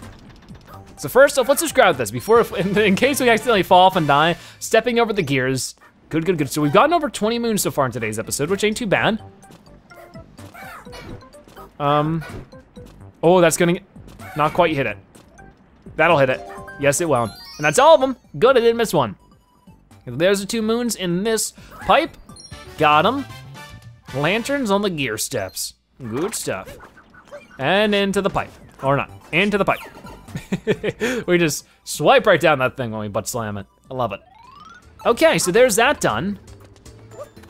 So first off, let's just grab this before, in case we accidentally fall off and die, stepping over the gears. Good, good, good. So we've gotten over 20 moons so far in today's episode, which ain't too bad. Oh, that's gonna, not quite hit it. That'll hit it. Yes, it will. And that's all of them. Good, I didn't miss one. There's the two moons in this pipe. Got them. Lanterns on the gear steps. Good stuff. And into the pipe, or not, into the pipe. We just swipe right down that thing when we butt slam it. I love it. Okay, so there's that done.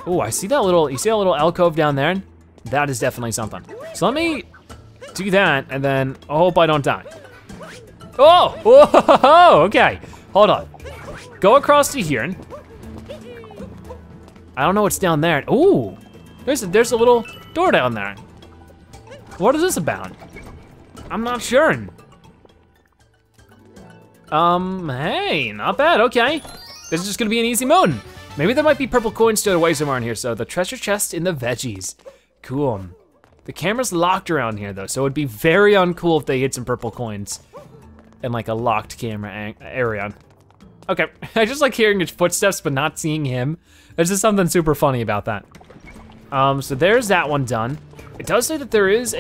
Oh, I see that little, you see that little alcove down there? That is definitely something. So let me do that, and then I hope I don't die. Oh, whoa, okay, hold on. Go across to here. I don't know what's down there. Ooh, there's a little door down there. What is this about? I'm not sure. Hey, not bad, okay. This is just gonna be an easy moon. Maybe there might be purple coins stowed away somewhere in here, so the treasure chest in the veggies. Cool. The camera's locked around here though, so it'd be very uncool if they hid some purple coins in like a locked camera area. Okay, I just like hearing his footsteps but not seeing him. There's just something super funny about that. So there's that one done. It does say that there is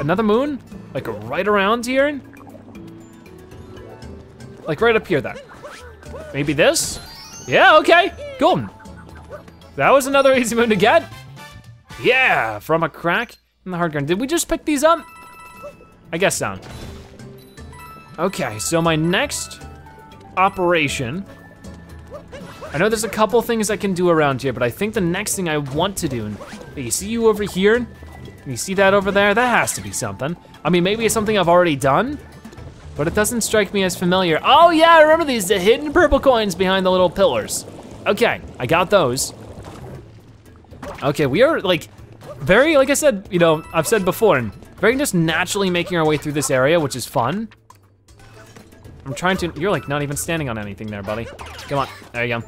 another moon, like right around here. Like right up here though. Maybe this? Yeah, okay, cool. That was another easy moon to get. Yeah, from a crack in the hard ground. Did we just pick these up? I guess so. Okay, so my next operation. I know there's a couple things I can do around here, but I think the next thing I want to do, you see you over here, and you see that over there, that has to be something. I mean, maybe it's something I've already done, but it doesn't strike me as familiar. Oh yeah, I remember these, the hidden purple coins behind the little pillars. Okay, I got those. Okay, we are like, very, like I said, you know, I've said before, very just naturally making our way through this area, which is fun. I'm trying to, you're like not even standing on anything there, buddy. Come on, there you go.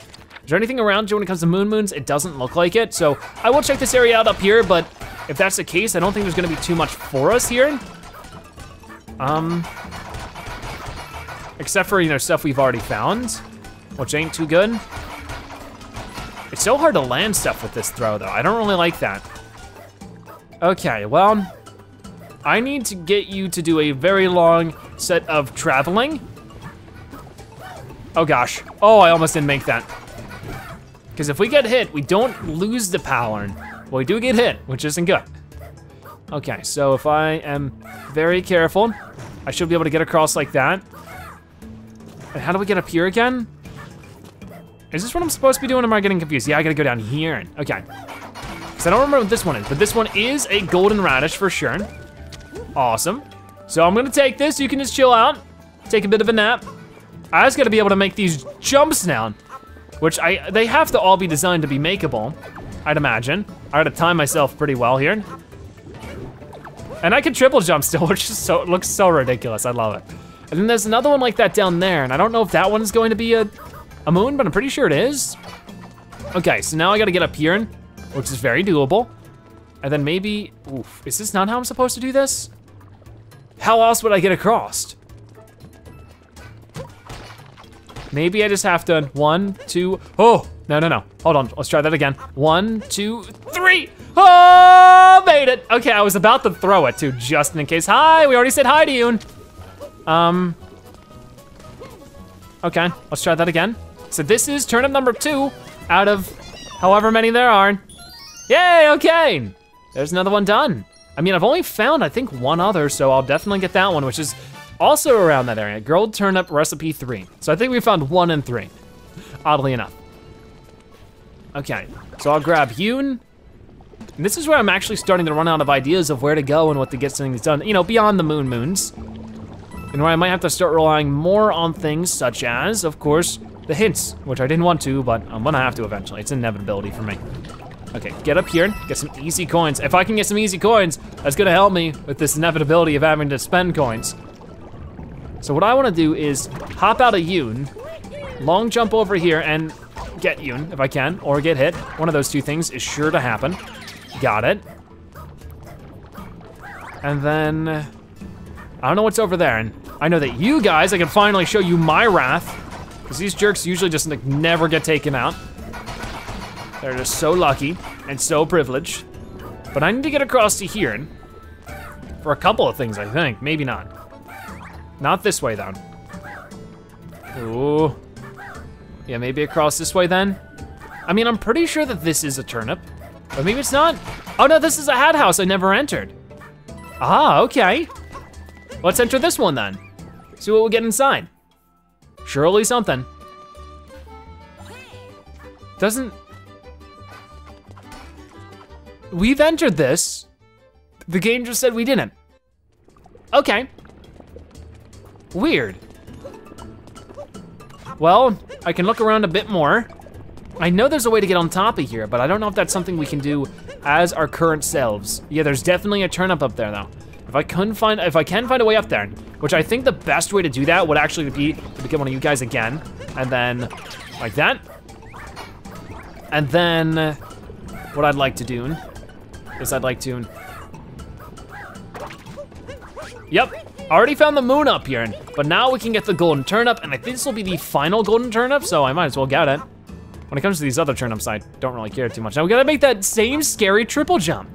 Is there anything around you when it comes to Moon Moons? It doesn't look like it, so I will check this area out up here, but if that's the case, I don't think there's gonna be too much for us here. Except for, you know, stuff we've already found, which ain't too good. It's so hard to land stuff with this throw, though. I don't really like that. Okay, well, I need to get you to do a very long set of traveling. Oh gosh, oh, I almost didn't make that. Because if we get hit, we don't lose the power. Well, we do get hit, which isn't good. Okay, so if I am very careful, I should be able to get across like that. And how do we get up here again? Is this what I'm supposed to be doing, or am I getting confused? Yeah, I gotta go down here, okay. Because I don't remember what this one is, but this one is a golden radish for sure. Awesome. So I'm gonna take this, you can just chill out, take a bit of a nap. I just gotta be able to make these jumps now, which they have to all be designed to be makeable, I'd imagine. I gotta time myself pretty well here. And I can triple jump still, which is so, it looks so ridiculous, I love it. And then there's another one like that down there, and I don't know if that one's going to be a moon, but I'm pretty sure it is. Okay, so now I gotta get up here, which is very doable. And then maybe, oof, is this not how I'm supposed to do this? How else would I get across? Maybe I just have to, one, two, oh, no. Hold on, let's try that again. One, two, three. Oh, made it. Okay, I was about to throw it too, just in case. Hi, we already said hi to you. Okay, let's try that again. So this is turnip number 2 out of however many there are. Yay, okay. There's another one done. I mean, I've only found, I think, one other, so I'll definitely get that one, which is also around that area, grilled turnip recipe 3. So I think we found 1 and 3, oddly enough. Okay, so I'll grab Yoon. And this is where I'm actually starting to run out of ideas of where to go and what to get things done, you know, beyond the moon moons. And where I might have to start relying more on things such as, of course, the hints, which I didn't want to, but I'm gonna have to eventually. It's an inevitability for me. Okay, get up here, get some easy coins. If I can get some easy coins, that's gonna help me with this inevitability of having to spend coins. So what I wanna do is hop out of Yoon, long jump over here and get Yoon if I can, or get hit. One of those two things is sure to happen. Got it. And then, I don't know what's over there. And I know that you guys, I can finally show you my wrath, because these jerks usually just like, never get taken out. They're just so lucky and so privileged. But I need to get across to here for a couple of things, I think. Maybe not. Not this way, though. Ooh. Yeah, maybe across this way, then. I mean, I'm pretty sure that this is a turnip, but maybe it's not. Oh, no, this is a hat house I never entered. Ah, okay. Let's enter this one, then. See what we'll get inside. Surely something. Doesn't... We've entered this. The game just said we didn't. Okay. Weird. Well, I can look around a bit more. I know there's a way to get on top of here, but I don't know if that's something we can do as our current selves. Yeah, there's definitely a turnip up there, though. If I can find a way up there, which I think the best way to do that would actually be to become one of you guys again, and then like that. And then what I'd like to do is I'd like to, yep. I already found the moon up here, but now we can get the golden turnip, and I think this will be the final golden turnip, so I might as well get it. When it comes to these other turnips, I don't really care too much. Now we gotta make that same scary triple jump.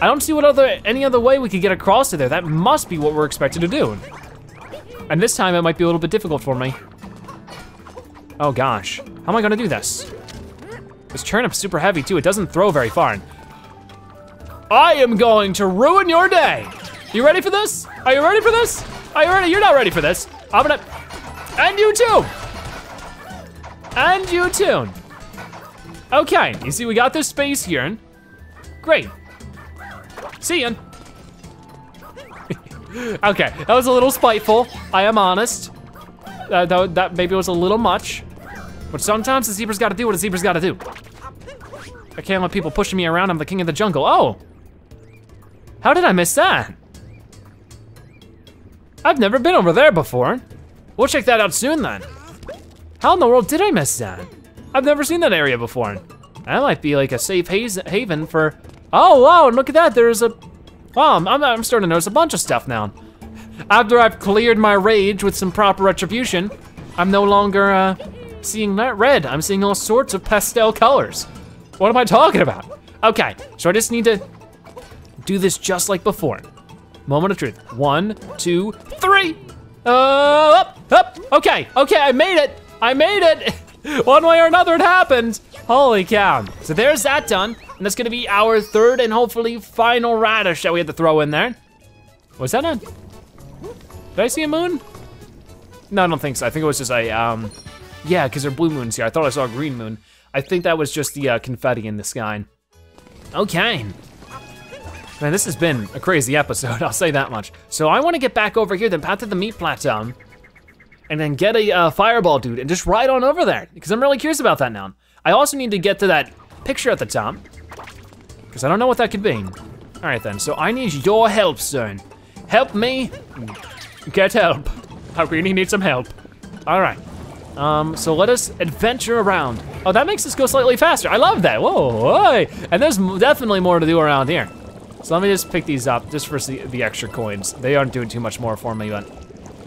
I don't see what any other way we could get across to there. That must be what we're expected to do. And this time it might be a little bit difficult for me. Oh gosh, how am I gonna do this? This turnip's super heavy too, it doesn't throw very far. I am going to ruin your day. You ready for this? Are you ready for this? Are you ready? You're not ready for this. I'm gonna, and you too. And you too. Okay, you see we got this space here. Great. See ya. Okay, that was a little spiteful. I am honest. That maybe was a little much. But sometimes a zebra's gotta do what a zebra's gotta do. I can't let people push me around, I'm the king of the jungle. Oh, how did I miss that? I've never been over there before. We'll check that out soon then. How in the world did I miss that? I've never seen that area before. That might be like a safe haven for, oh wow, look at that, there's a, wow, I'm starting to notice a bunch of stuff now. After I've cleared my rage with some proper retribution, I'm no longer seeing that red, I'm seeing all sorts of pastel colors. What am I talking about? Okay, so I just need to do this just like before. Moment of truth, 1, 2, 3. Up, up, okay, okay, I made it, I made it. One way or another, it happened. Holy cow. So there's that done, and that's gonna be our third and hopefully final radish that we had to throw in there. Was that a, did I see a moon? No, I don't think so. I think it was just a, yeah, because there are blue moons here. I thought I saw a green moon. I think that was just the confetti in the sky. Okay. Man, this has been a crazy episode, I'll say that much. So I wanna get back over here, then path to the meat plateau, and then get a fireball dude and just ride on over there, because I'm really curious about that now. I also need to get to that picture at the top, because I don't know what that could be. All right then, so I need your help, sir. Help me get help. I really need some help. All right, so let us adventure around. Oh, that makes us go slightly faster. I love that, whoa. And there's definitely more to do around here. So let me just pick these up just for the extra coins. They aren't doing too much more for me, but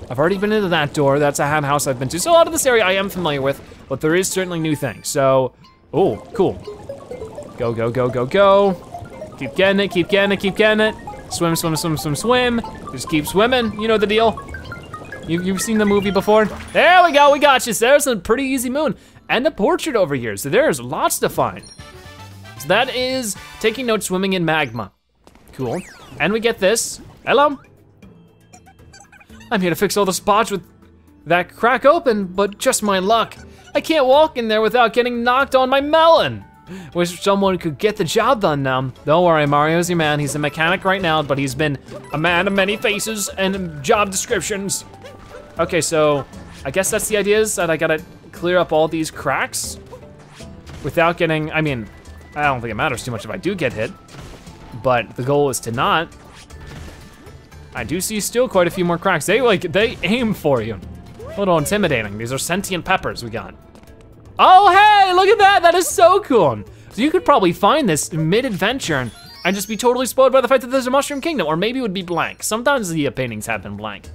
I've already been into that door. That's a ham house I've been to. So a lot of this area I am familiar with, but there is certainly new things. So, oh, cool. Go, go, go, go, go. Keep getting it, keep getting it, keep getting it. Swim, swim, swim, swim, swim. Just keep swimming, you know the deal. You've seen the movie before. There we go, we got you. There's a pretty easy moon and a portrait over here. So there's lots to find. So that is taking note, swimming in magma. Cool, and we get this. Hello. I'm here to fix all the spots with that crack open, but just my luck. I can't walk in there without getting knocked on my melon. Wish someone could get the job done now. Don't worry, Mario's your man. He's a mechanic right now, but he's been a man of many faces and job descriptions. Okay, so I guess that's the idea, is that I gotta clear up all these cracks without getting, I mean, I don't think it matters too much if I do get hit, but the goal is to not. I do see still quite a few more cracks. They aim for you. A little intimidating. These are sentient peppers we got. Oh, hey, look at that. That is so cool. So you could probably find this mid-adventure and just be totally spoiled by the fact that there's a Mushroom Kingdom, or maybe it would be blank. Sometimes the paintings have been blank.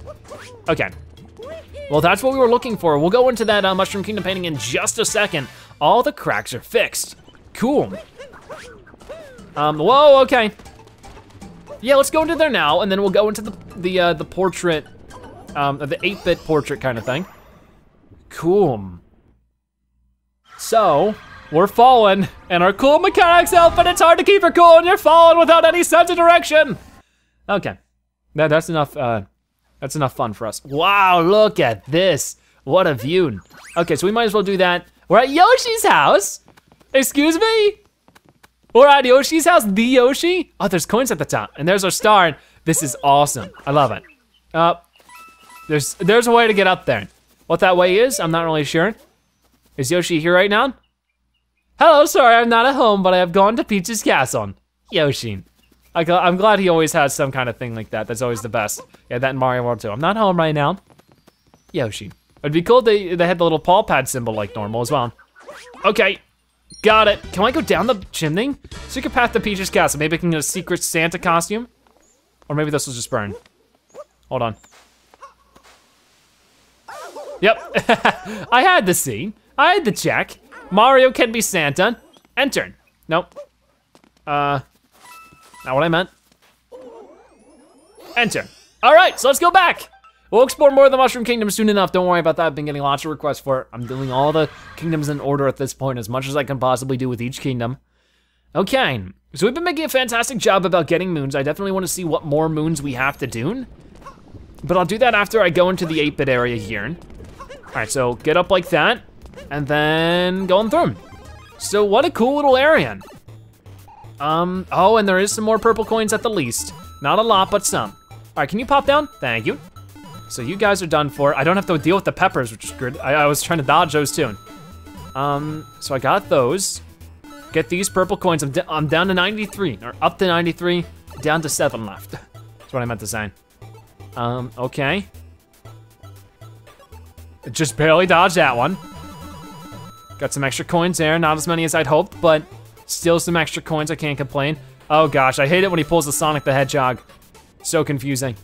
Okay, well, that's what we were looking for. We'll go into that Mushroom Kingdom painting in just a second. All the cracks are fixed. Cool. Whoa, okay. Yeah, let's go into there now, and then we'll go into the portrait, the 8-bit portrait kind of thing. Cool. So, we're falling, and our cool mechanic's out, but it's hard to keep her cool, and you're falling without any sense of direction. Okay, that's enough. That's enough fun for us. Wow, look at this. What a view. Okay, so we might as well do that. We're at Yoshi's house. Excuse me? We're at Yoshi's house, the Yoshi. Oh, there's coins at the top, and there's our star. This is awesome, I love it. There's a way to get up there. What that way is, I'm not really sure. Is Yoshi here right now? Hello, sorry, I'm not at home, but I have gone to Peach's Castle. Yoshi. I'm glad he always has some kind of thing like that. That's always the best. Yeah, that in Mario World 2. I'm not home right now. Yoshi. It'd be cool if they had the little paw pad symbol like normal as well. Okay. Got it. Can I go down the chimney? Secret path to Peach's Castle. Maybe I can get a secret Santa costume? Or maybe this will just burn. Hold on. Yep. I had the scene. I had the check. Mario can be Santa. Enter. Nope. Not what I meant. Enter. All right, so let's go back. We'll explore more of the Mushroom Kingdom soon enough. Don't worry about that. I've been getting lots of requests for it. I'm doing all the kingdoms in order at this point, as much as I can possibly do with each kingdom. Okay, so we've been making a fantastic job about getting moons. I definitely want to see what more moons we have to do, but I'll do that after I go into the 8-bit area here. All right, so get up like that, and then going through. So what a cool little area. Oh, and there is some more purple coins at the least. Not a lot, but some. All right, can you pop down? Thank you. So you guys are done for. I don't have to deal with the peppers, which is good. I was trying to dodge those too. So I got those. Get these purple coins. I'm down to 93, or up to 93, down to 7 left. That's what I meant to say. Okay. Just barely dodged that one. Got some extra coins there, not as many as I'd hoped, but still some extra coins, I can't complain. Oh gosh, I hate it when he pulls the Sonic the Hedgehog. So confusing.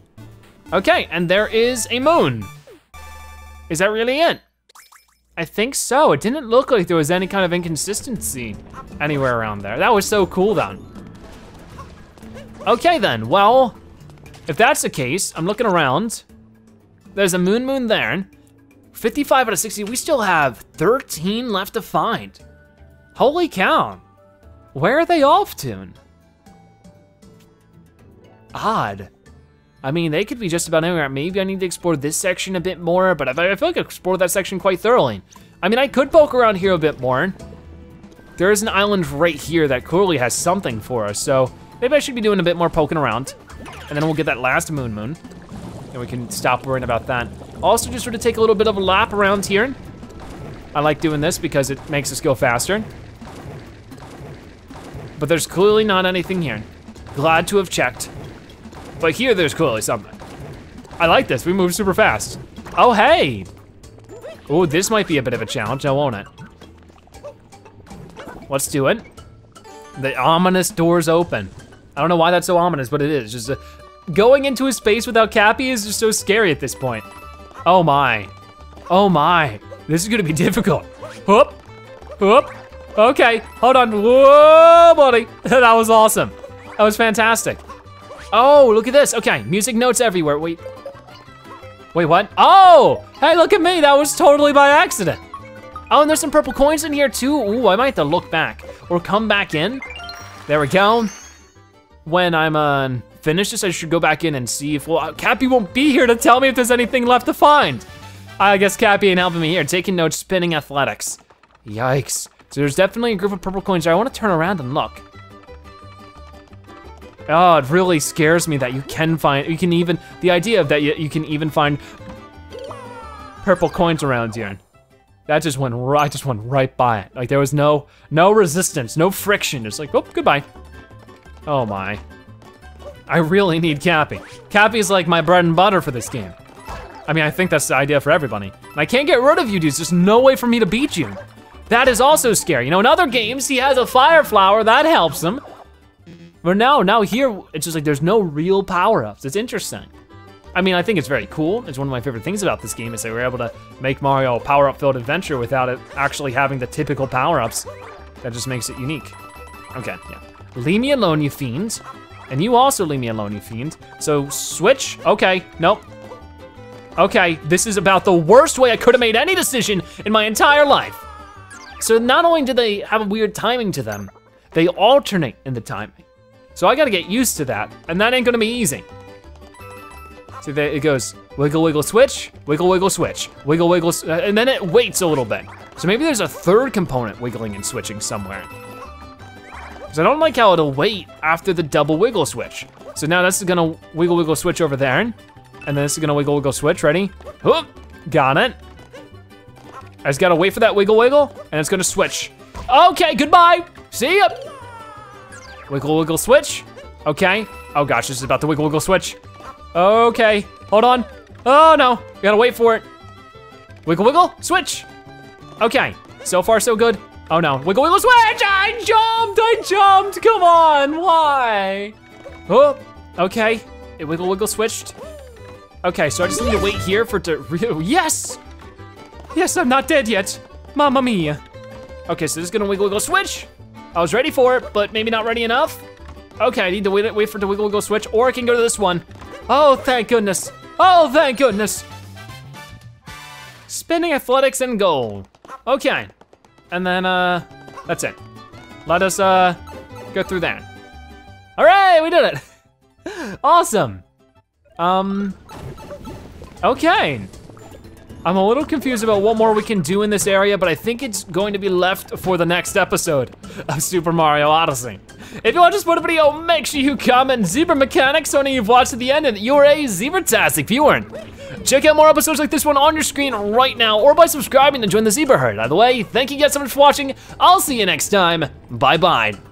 Okay, and there is a moon. Is that really it? I think so. It didn't look like there was any kind of inconsistency anywhere around there. That was so cool then. Okay then, well, if that's the case, I'm looking around. There's a moon there. 55 out of 60, we still have 13 left to find. Holy cow. Where are they off to? Odd. I mean, they could be just about anywhere. Maybe I need to explore this section a bit more, but I feel like I explored that section quite thoroughly. I mean, I could poke around here a bit more. There is an island right here that clearly has something for us, so maybe I should be doing a bit more poking around, and then we'll get that last moon, and we can stop worrying about that. Also, just sort of take a little bit of a lap around here. I like doing this because it makes us go faster. But there's clearly not anything here. Glad to have checked. But here, there's clearly something. I like this, we move super fast. Oh, hey. Oh, this might be a bit of a challenge now, won't it? Let's do it. The ominous door's open. I don't know why that's so ominous, but it is. Just going into a space without Cappy is just so scary at this point. Oh my. Oh my. This is gonna be difficult. Whoop, whoop. Okay, hold on. Whoa, buddy. That was awesome. That was fantastic. Oh, look at this. Okay, music notes everywhere. Wait, what? Oh, hey, look at me. That was totally by accident. Oh, and there's some purple coins in here too. Ooh, I might have to look back or come back in. There we go. When I'm finished this, I should go back in and see if, well, Cappy won't be here to tell me if there's anything left to find. I guess Cappy ain't helping me here. Taking notes, spinning athletics. Yikes. So there's definitely a group of purple coins there. I wanna turn around and look. Oh, it really scares me that you can even find purple coins around here. That just went right, by it. Like there was no resistance, no friction. It's like, oh, goodbye. Oh my. I really need Cappy. Cappy's like my bread and butter for this game. I mean, I think that's the idea for everybody. And I can't get rid of you dudes, there's no way for me to beat you. That is also scary. You know, in other games, he has a fire flower, that helps him. But now here, it's just like there's no real power-ups. It's interesting. I mean, I think it's very cool. It's one of my favorite things about this game is that we're able to make Mario a power-up filled adventure without it actually having the typical power-ups. That just makes it unique. Okay, yeah. Leave me alone, you fiend. And you also leave me alone, you fiend. So switch, okay, nope. Okay, this is about the worst way I could have made any decision in my entire life. So not only do they have a weird timing to them, they alternate in the timing. So I gotta get used to that, and that ain't gonna be easy. So there it goes, wiggle, wiggle, switch, wiggle, wiggle, switch, wiggle, wiggle, and then it waits a little bit. So maybe there's a third component wiggling and switching somewhere. Cause I don't like how it'll wait after the double wiggle switch. So now this is gonna wiggle, wiggle, switch over there, and then this is gonna wiggle, wiggle, switch, ready? Whoop, got it. I just gotta wait for that wiggle wiggle, and it's gonna switch. Okay, goodbye, see ya. Wiggle wiggle switch, okay. Oh gosh, this is about the wiggle wiggle switch. Okay, hold on. Oh no, you gotta wait for it. Wiggle wiggle switch. Okay, so far so good. Oh no, wiggle wiggle switch, I jumped, come on, why? Oh, okay, it wiggle wiggle switched. Okay, so I just need to wait here for it to, yes! Yes, I'm not dead yet. Mamma mia. Okay, so this is gonna wiggle, wiggle, switch. I was ready for it, but maybe not ready enough. Okay, I need to wait for it to wiggle, wiggle, switch, or I can go to this one. Oh, thank goodness. Oh, thank goodness. Spinning athletics and goal. Okay, and then that's it. Let us go through that. All right, we did it. Awesome. Okay. I'm a little confused about what more we can do in this area, but I think it's going to be left for the next episode of Super Mario Odyssey. If you watch this video, make sure you comment Zebra Mechanics so you've watched to the end and you're a Zebra-tastic viewer. Check out more episodes like this one on your screen right now or by subscribing to join the Zebra Herd. Either way, thank you guys so much for watching. I'll see you next time. Bye-bye.